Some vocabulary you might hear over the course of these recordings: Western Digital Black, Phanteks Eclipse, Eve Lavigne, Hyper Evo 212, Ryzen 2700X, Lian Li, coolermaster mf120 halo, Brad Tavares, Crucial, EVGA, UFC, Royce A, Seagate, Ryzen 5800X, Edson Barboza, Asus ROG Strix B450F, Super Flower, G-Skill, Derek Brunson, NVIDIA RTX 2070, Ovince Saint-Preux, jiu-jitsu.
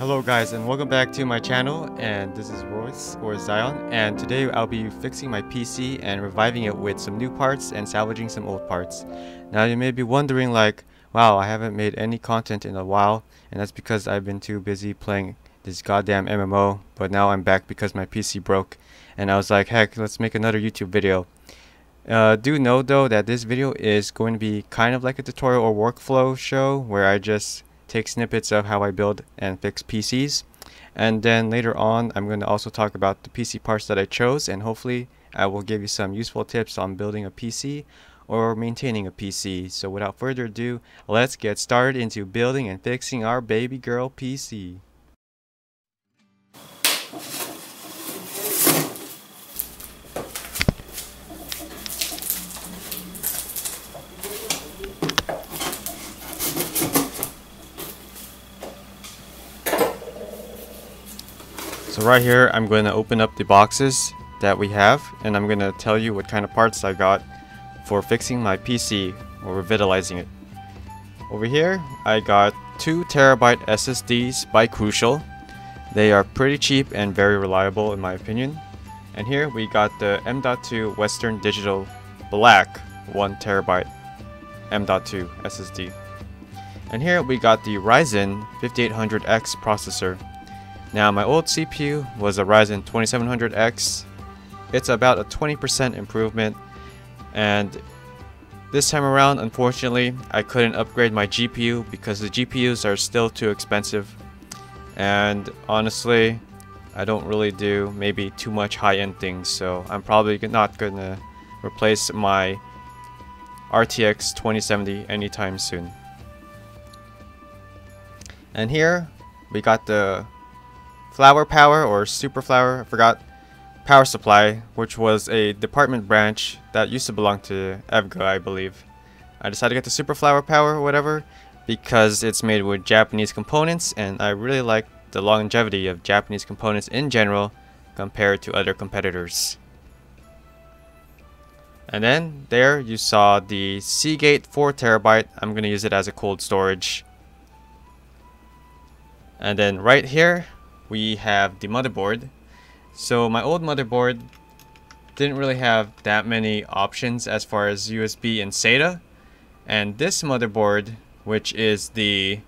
Hello guys, and welcome back to my channel, and this is Royce or Zion, and today I'll be fixing my PC and reviving it with some new parts and salvaging some old parts. Now you may be wondering like, wow, I haven't made any content in a while, and that's because I've been too busy playing this goddamn MMO, but now I'm back because my PC broke and I was like, heck, let's make another YouTube video. Do know though that this video is going to be kind of like a tutorial or workflow show where I just take snippets of how I build and fix PCs, and then later on I'm going to also talk about the PC parts that I chose, and hopefully I will give you some useful tips on building a PC or maintaining a PC. So without further ado, let's get started into building and fixing our baby girl PC. So right here, I'm going to open up the boxes that we have, and I'm going to tell you what kind of parts I got for fixing my PC or revitalizing it. Over here, I got 2 terabyte SSDs by Crucial. They are pretty cheap and very reliable in my opinion. And here we got the M.2 Western Digital Black 1 terabyte M.2 SSD. And here we got the Ryzen 5800X processor. Now my old CPU was a Ryzen 2700X. It's about a 20% improvement, and this time around, unfortunately, I couldn't upgrade my GPU because the GPUs are still too expensive, and honestly I don't really do maybe too much high-end things, so I'm probably not gonna replace my RTX 2070 anytime soon. And here we got the Flower Power or Super Flower, I forgot, power supply, which was a department branch that used to belong to EVGA, I believe. I decided to get the Super Flower Power or whatever because it's made with Japanese components, and I really like the longevity of Japanese components in general compared to other competitors. And then there you saw the Seagate 4 terabyte. I'm going to use it as a cold storage. And then right here we have the motherboard. So my old motherboard didn't really have that many options as far as USB and SATA, and this motherboard, which is the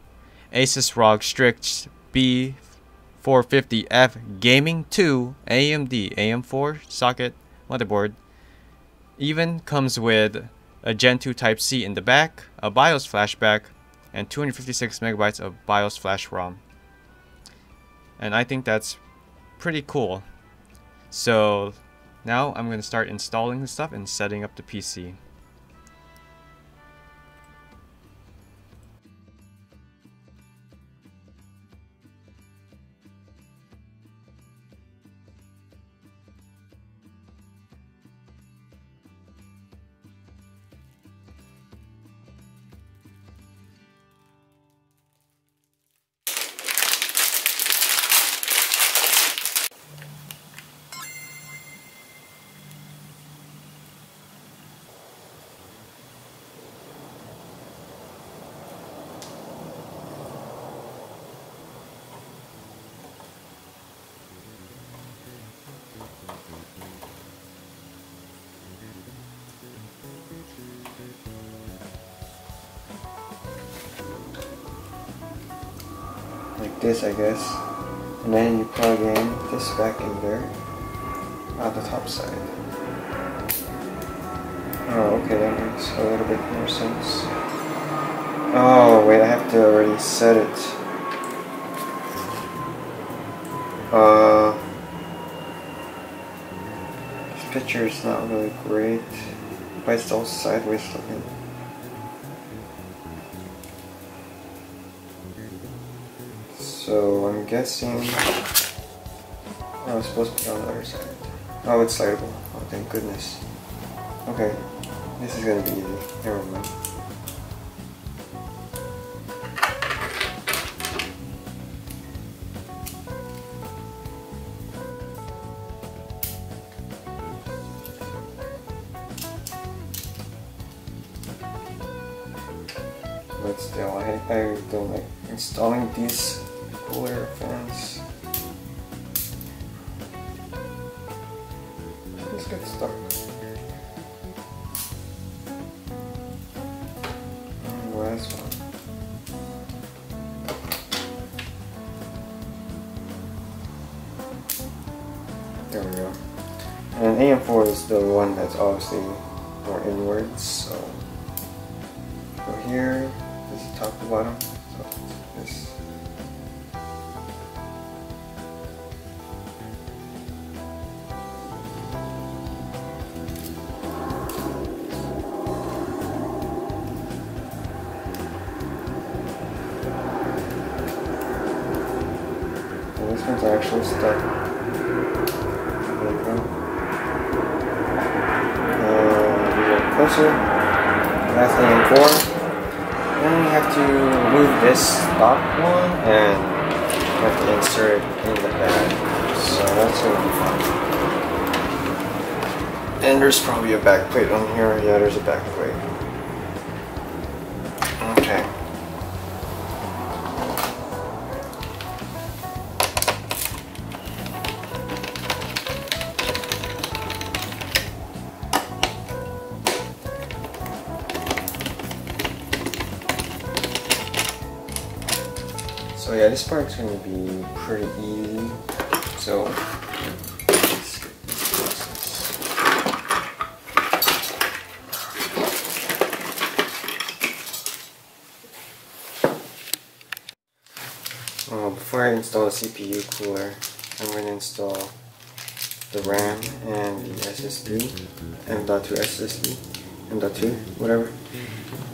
Asus ROG Strix B450F Gaming 2 AMD AM4 socket motherboard, even comes with a Gen 2 Type-C in the back, a BIOS flashback, and 256 megabytes of BIOS flash ROM. And I think that's pretty cool. So now I'm going to start installing the stuff and setting up the PC. Like this, I guess, and then you plug in this back in there on the top side. Oh, okay, that makes a little bit more sense. Oh wait, I have to already set it. This picture is not really great, but it's all sideways looking. So I'm guessing I was supposed to be on the other side. Oh, it's slidable. Oh, thank goodness. Okay, this is gonna be easy. Never mind. But still, I don't like installing these cooler fans. Let's get started. Last one. There we go. And AM4 is the one that's obviously more inwards, so go here, this is top to bottom, so this. This one's actually stuck. There we go. And we go closer. That's AM4. Then we have to remove this top one and we have to insert it in the back. So that's going to be fun. And there's probably a back plate on here. Yeah, there's a back plate. Okay. So yeah, this part's going to be pretty easy, so let's get this process. Before I install the CPU cooler, I'm going to install the RAM and the SSD, M.2 SSD, M.2, whatever.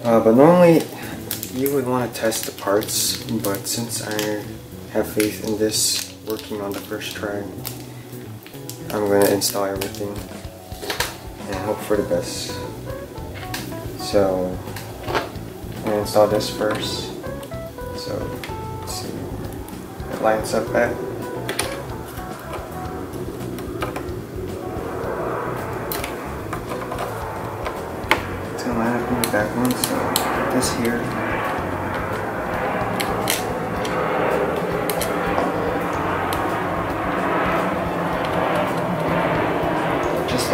But normally, you would want to test the parts, but since I have faith in this working on the first try, I'm going to install everything and hope for the best. So I'm going to install this first, so let's see where it lines up at. It's going to line up in the back one, so get this here.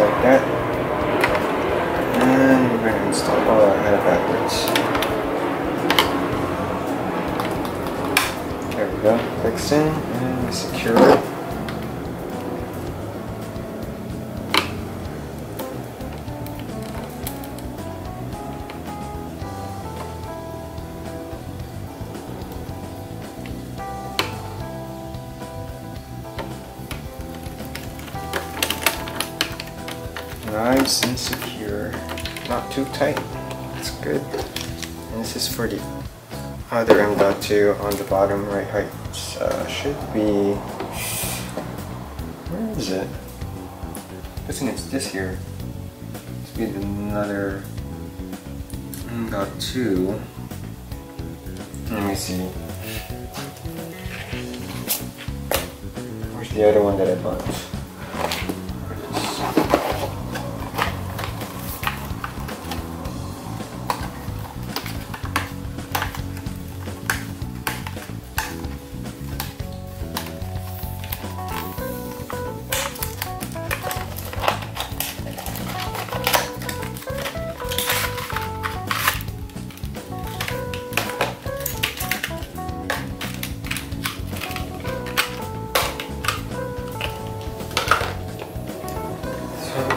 Like that, and we're going to install. Oh, I had it backwards. There we go. Clicks in and we secure it. Nice and secure, not too tight, that's good. And this is for the other M.2 on the bottom right height. Should be, where is it? I think it's this here. It's be another M.2. Let me see. Where's the other one that I bought?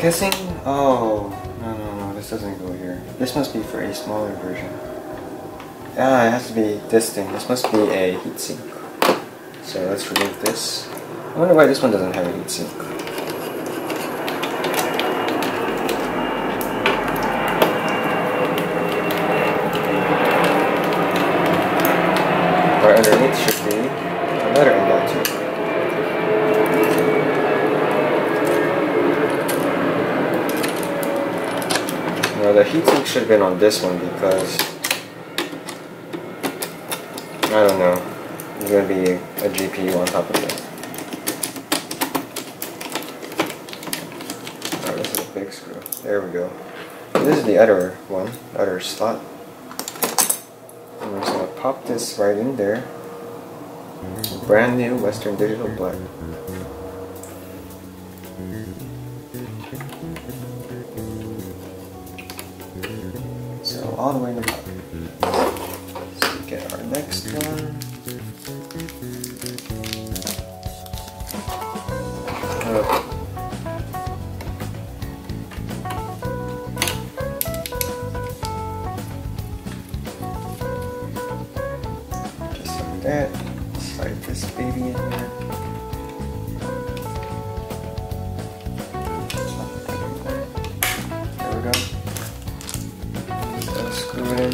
Guessing? Oh, no, this doesn't go here. This must be for a smaller version. Ah, it has to be this thing. This must be a heatsink. So let's remove this. I wonder why this one doesn't have a heatsink. Right underneath should be another M.2. Now the heatsink should have been on this one because, I don't know, there's going to be a GPU on top of it. Oh, this is a big screw. There we go. This is the other one, other slot. I'm just going to pop this right in there. Brand new Western Digital Black. So all the way in the back. So we get our next one. Just like that. Slide this baby in here. There we go. So screw it in.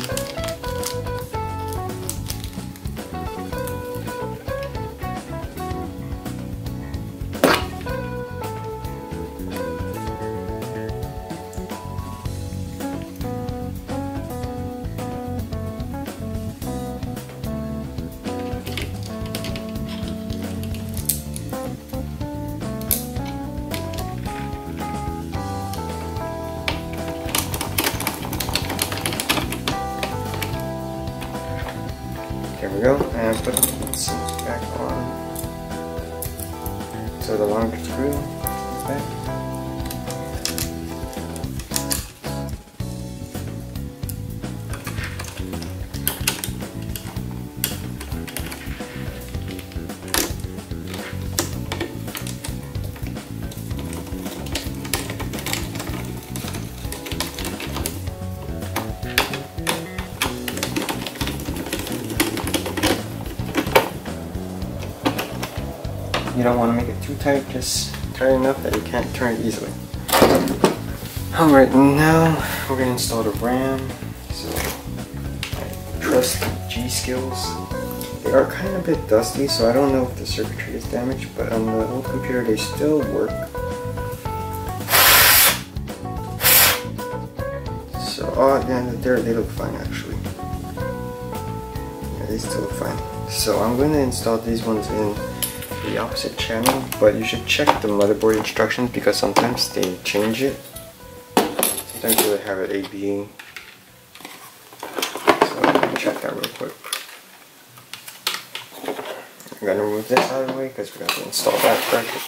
There we go, and put the seat back on. So the long screw comes back. You don't want to make it too tight, just tight enough that you can't turn it easily. Alright, now we're going to install the RAM. So, I trust G-Skills. They are kind of a bit dusty, so I don't know if the circuitry is damaged, but on the old computer they still work. So, yeah, they look fine actually. Yeah, they still look fine. So I'm going to install these ones in the opposite channel, but you should check the motherboard instructions because sometimes they change it. Sometimes they have it ABA. So I'm going to check that real quick. I'm going to remove this out of the way because we're going to install that bracket.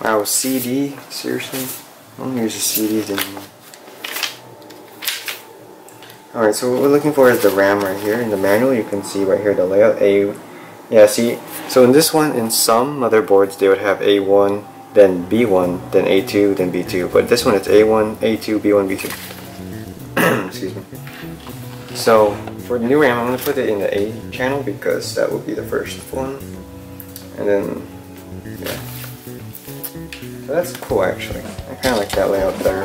Wow, CD? Seriously? I don't use the CDs anymore. Alright, so what we're looking for is the RAM right here. In the manual, you can see right here the layout. Yeah, see? So in this one, in some motherboards, they would have A1, then B1, then A2, then B2. But this one, it's A1, A2, B1, B2. Excuse me. So, for the new RAM, I'm going to put it in the A channel because that will be the first one. And then, yeah. So that's cool actually. I kind of like that layout better.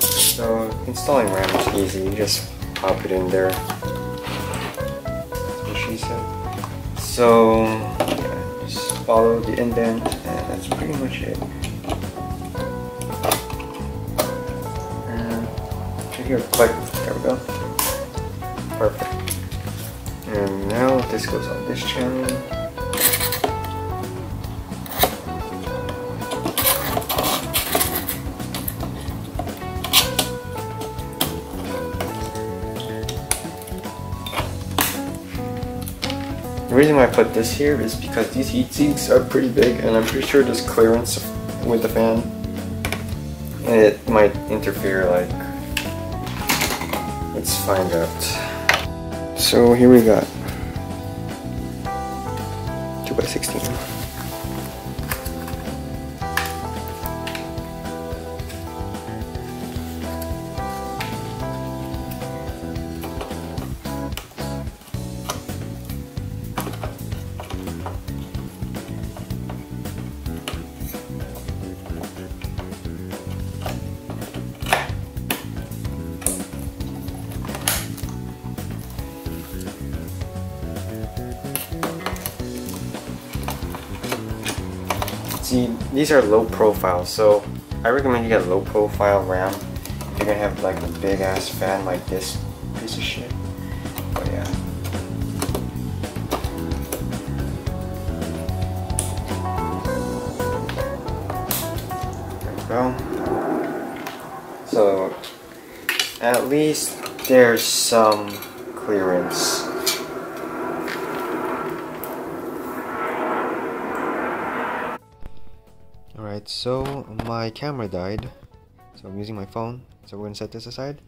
So installing RAM is easy. You just pop it in there. That's what she said. So yeah, just follow the indent, and that's pretty much it. And here, click. There we go. Perfect. And now this goes on this channel. The reason why I put this here is because these heat sinks are pretty big, and I'm pretty sure there's clearance with the fan and it might interfere. Like, let's find out. So here we got 2x16. See, these are low profile, so I recommend you get low profile RAM you're gonna have like a big ass fan like this piece of shit. But yeah. There we go. So at least there's some clearance. Alright, so my camera died, so I'm using my phone, so we're gonna set this aside.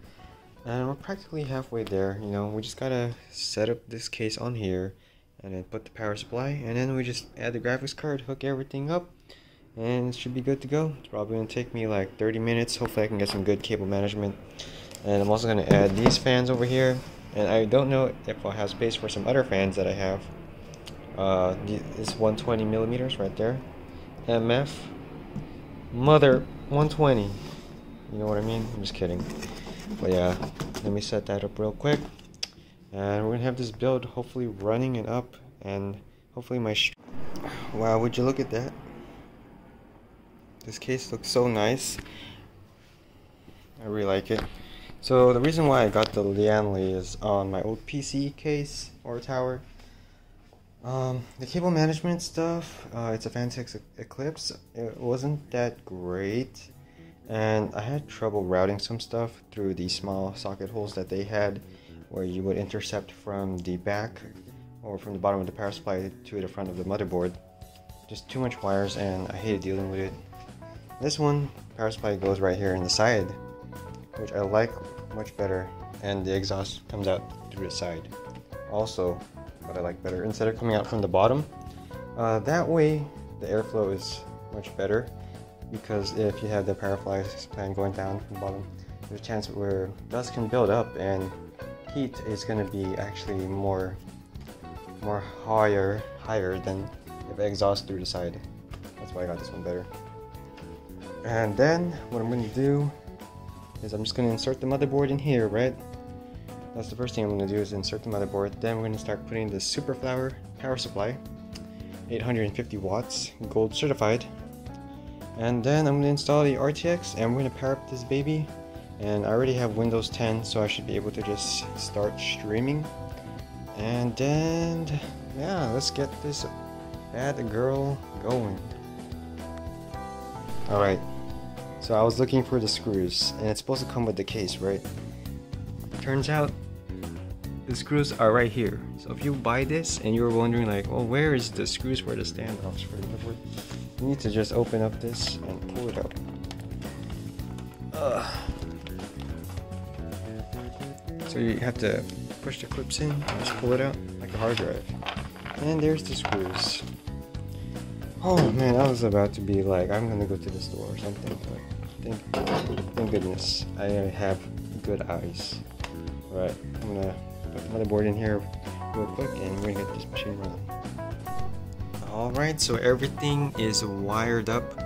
And we're practically halfway there, you know, we just gotta set up this case on here, and then put the power supply, and then we just add the graphics card, hook everything up, and it should be good to go. It's probably gonna take me like 30 minutes, hopefully I can get some good cable management. And I'm also gonna add these fans over here, and I don't know if I'll have space for some other fans that I have. It's 120 millimeters right there, MF. Mother 120, you know what I mean? I'm just kidding. But yeah, let me set that up real quick, and we're gonna have this build hopefully running and up, and hopefully my wow, would you look at that? This case looks so nice. I really like it. So the reason why I got the Lian Li is on my old PC case or tower. The cable management stuff, it's a Phanteks Eclipse. It wasn't that great, and I had trouble routing some stuff through the small socket holes that they had, where you would intercept from the back or from the bottom of the power supply to the front of the motherboard. Just too much wires, and I hated dealing with it. This one, power supply goes right here in the side, which I like much better, and the exhaust comes out through the side. Also, what I like better, instead of coming out from the bottom, that way the airflow is much better, because if you have the power supply going down from the bottom, there's a chance where dust can build up, and heat is going to be actually more higher than if I exhaust through the side. That's why I got this one better. And then what I'm going to do is I'm just going to insert the motherboard in here, right? That's the first thing I'm going to do, is insert the motherboard. Then we're going to start putting the Super Flower power supply, 850 watts, gold certified. And then I'm going to install the RTX, and we're going to power up this baby. And I already have Windows 10, so I should be able to just start streaming. And then, yeah, let's get this bad girl going. Alright, so I was looking for the screws, and it's supposed to come with the case, right? Turns out the screws are right here. So if you buy this and you're wondering like, oh, where is the screws for the standoffs for the motherboard, you need to just open up this and pull it out. So you have to push the clips in and just pull it out like a hard drive. And there's the screws. Oh man, I was about to be like, I'm gonna go to the store or something. But thank goodness I have good eyes. Alright, I'm gonna put the motherboard in here real quick, and we're gonna get this machine running. Alright, so everything is wired up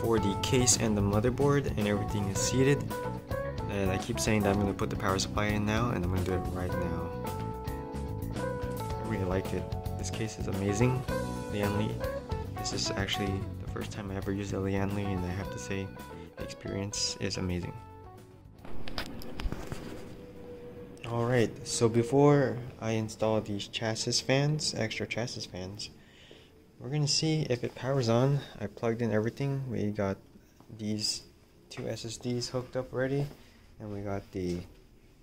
for the case and the motherboard, and everything is seated. And I keep saying that I'm gonna put the power supply in now, and I'm gonna do it right now. I really like it. This case is amazing. Lian Li. This is actually the first time I ever used a Lian Li, and I have to say the experience is amazing. Alright, so before I install these chassis fans, extra chassis fans, we're gonna see if it powers on. I plugged in everything. We got these two SSDs hooked up already, and we got the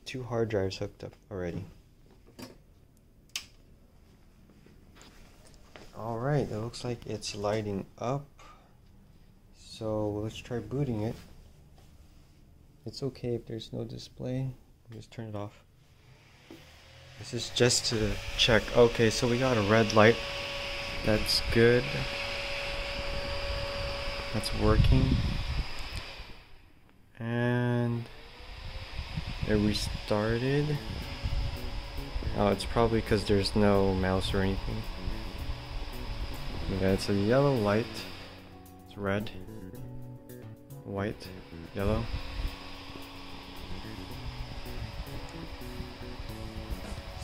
two hard drives hooked up already. Alright, it looks like it's lighting up, so let's try booting it. It's okay if there's no display, just turn it off. This is just to check. Okay, so we got a red light. That's good. That's working. And it restarted. Oh, it's probably because there's no mouse or anything. Yeah, it's a yellow light. It's red, white, yellow.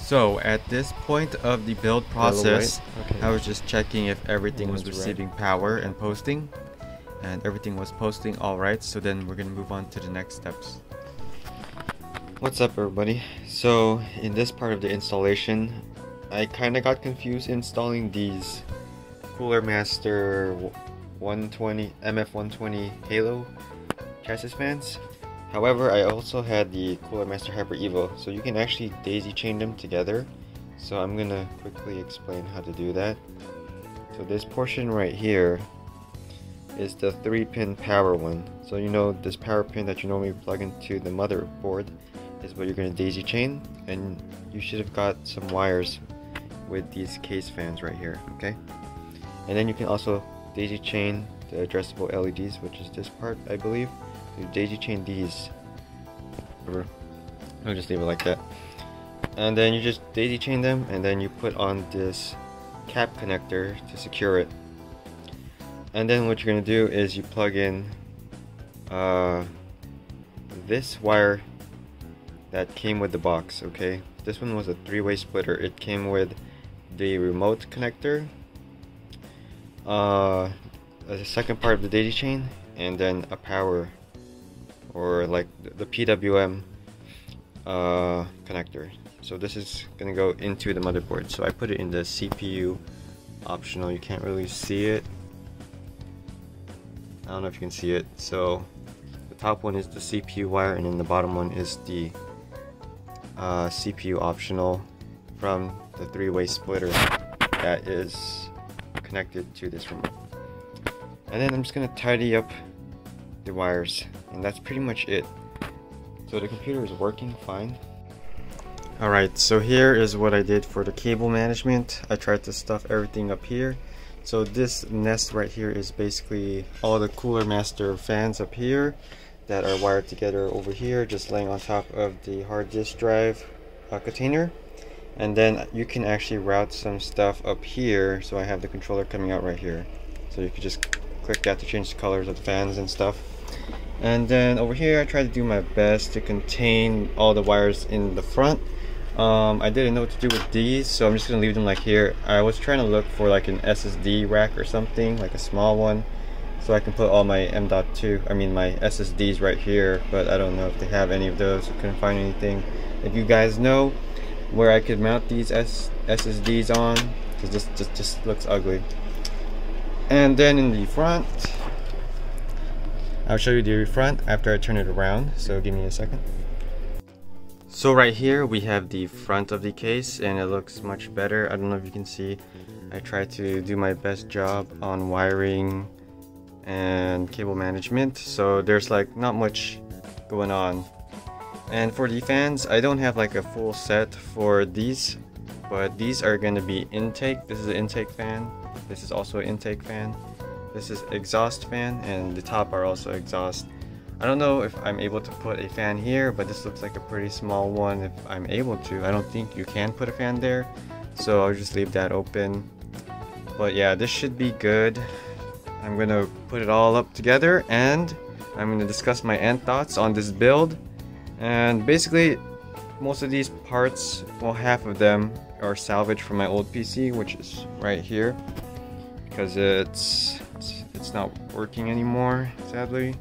So at this point of the build process, okay. I was just checking if everything was receiving power and posting, and everything was posting alright, so then we're gonna move on to the next steps. What's up everybody? So in this part of the installation, I kind of got confused installing these Cooler Master MF120 Halo chassis fans. However, I also had the Cooler Master Hyper Evo, so you can actually daisy chain them together. So I'm gonna quickly explain how to do that. So this portion right here is the 3-pin power one. So you know this power pin that you normally plug into the motherboard is what you're gonna daisy chain, and you should have got some wires with these case fans right here, okay? And then you can also daisy chain the addressable LEDs, which is this part, I believe. You daisy chain these. I'll just leave it like that. And then you just daisy chain them, and then you put on this cap connector to secure it. And then what you're gonna do is you plug in this wire that came with the box, okay? This one was a 3-way splitter. It came with the remote connector, the second part of the daisy chain, and then a power, or like the PWM connector. So this is gonna go into the motherboard. So I put it in the CPU optional. You can't really see it. I don't know if you can see it. So the top one is the CPU wire, and then the bottom one is the CPU optional from the 3-way splitter that is connected to this remote. And then I'm just gonna tidy up the wires, and that's pretty much it. So the computer is working fine. Alright, so here is what I did for the cable management. I tried to stuff everything up here. So this nest right here is basically all the Cooler Master fans up here that are wired together over here, just laying on top of the hard disk drive container. And then you can actually route some stuff up here. So I have the controller coming out right here. So you can just click that to change the colors of the fans and stuff. And then over here I tried to do my best to contain all the wires in the front. I didn't know what to do with these, so I'm just gonna leave them like here. I was trying to look for like an SSD rack or something, like a small one, so I can put all my my SSDs right here, but I don't know if they have any of those. I couldn't find anything. If you guys know where I could mount these SSDs on, because this just looks ugly. And then in the front, I'll show you the front after I turn it around, so give me a second. So right here we have the front of the case, and it looks much better. I don't know if you can see, I tried to do my best job on wiring and cable management, so there's like not much going on. And for the fans, I don't have like a full set for these, but these are going to be intake. This is an intake fan, this is also an intake fan, this is exhaust fan, and the top are also exhaust. I don't know if I'm able to put a fan here, but this looks like a pretty small one if I'm able to. I don't think you can put a fan there, so I'll just leave that open. But yeah, this should be good. I'm gonna put it all up together, and I'm gonna discuss my end thoughts on this build. And basically, most of these parts, well, half of them are salvaged from my old PC, which is right here, because it's not working anymore, sadly.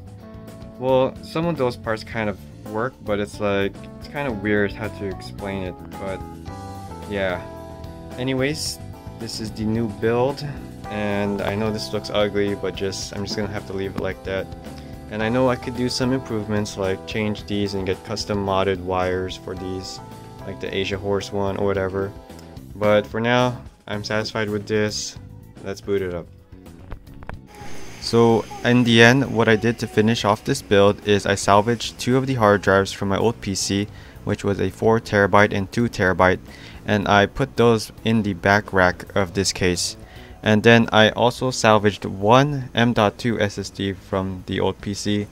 Well, some of those parts kind of work, but it's like, it's kind of weird how to explain it, but yeah. Anyways, this is the new build, and I know this looks ugly, but I'm just gonna have to leave it like that. And I know I could do some improvements, like change these and get custom modded wires for these, like the Asia Horse one or whatever. But for now, I'm satisfied with this. Let's boot it up. So in the end, what I did to finish off this build is I salvaged 2 of the hard drives from my old PC, which was a 4TB and 2TB, and I put those in the back rack of this case. And then I also salvaged 1 M.2 SSD from the old PC,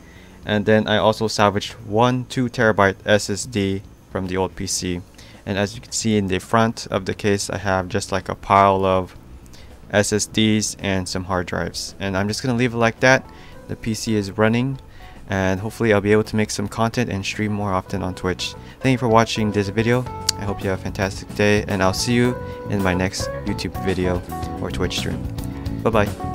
and then I also salvaged 1 2TB SSD from the old PC. And as you can see in the front of the case, I have just like a pile of SSDs and some hard drives, and I'm just gonna leave it like that. The PC is running, and hopefully I'll be able to make some content and stream more often on Twitch. Thank you for watching this video. I hope you have a fantastic day, and I'll see you in my next YouTube video or Twitch stream. Bye bye.